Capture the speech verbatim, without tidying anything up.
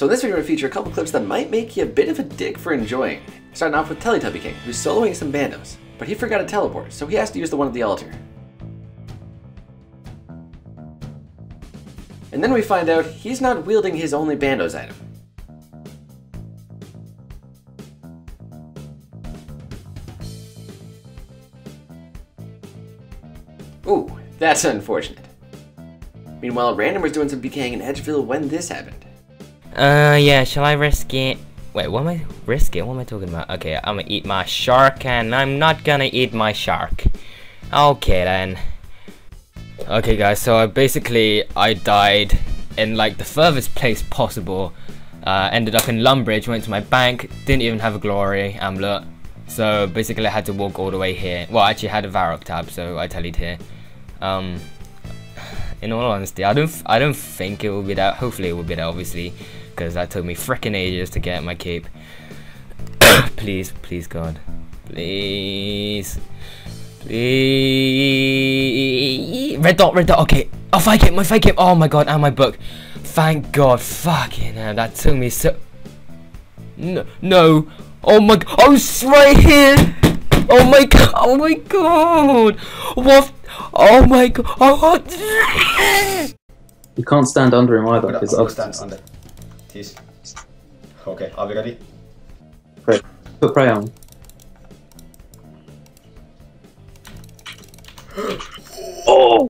So in this video, we're going to feature a couple clips that might make you a bit of a dick for enjoying. Starting off with Teletubby King, who's soloing some Bandos, but he forgot to teleport, so he has to use the one at the altar. And then we find out he's not wielding his only Bandos item. Ooh, that's unfortunate. Meanwhile, Random was doing some B K-ing in Edgeville when this happened. Uh, yeah, shall I risk it? Wait, what am I? Risk it? What am I talking about? Okay, I'm gonna eat my shark, and I'm not gonna eat my shark. Okay, then. Okay, guys, so I basically, I died in, like, the furthest place possible. Uh, ended up in Lumbridge, went to my bank, didn't even have a glory amulet. So, basically, I had to walk all the way here. Well, I actually had a Varrock tab, so I tellied here. Um... In all honesty, I don't, I don't think it will be that. Hopefully, it will be that, obviously, because that took me freaking ages to get my cape. Please, please, God, please, please. Red dot, red dot. Okay, oh, fight cape, my fight cape. Oh my God, and my book. Thank God, fucking hell, that took me so. No, no. Oh my God, I was right here. Oh my God, oh my God. What? Oh my God! Oh. You can't stand under him either. Because I'll stand under. Tease. Okay, are we ready? Pray. Put prey on. Oh!